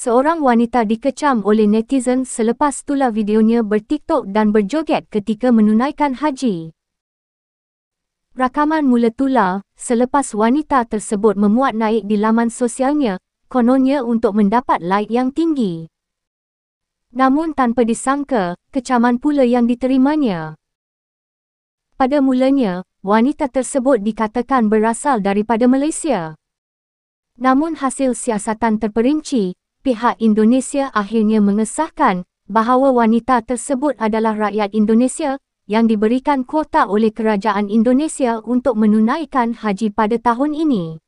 seorang wanita dikecam oleh netizen selepas tular videonya bertiktok dan berjoget ketika menunaikan haji. Rakaman mula tular selepas wanita tersebut memuat naik di laman sosialnya, kononnya untuk mendapat like yang tinggi. Namun tanpa disangka, kecaman pula yang diterimanya. Pada mulanya, wanita tersebut dikatakan berasal daripada Malaysia. Namun hasil siasatan terperinci, pihak Indonesia akhirnya mengesahkan bahawa wanita tersebut adalah rakyat Indonesia yang diberikan kuota oleh Kerajaan Indonesia untuk menunaikan haji pada tahun ini.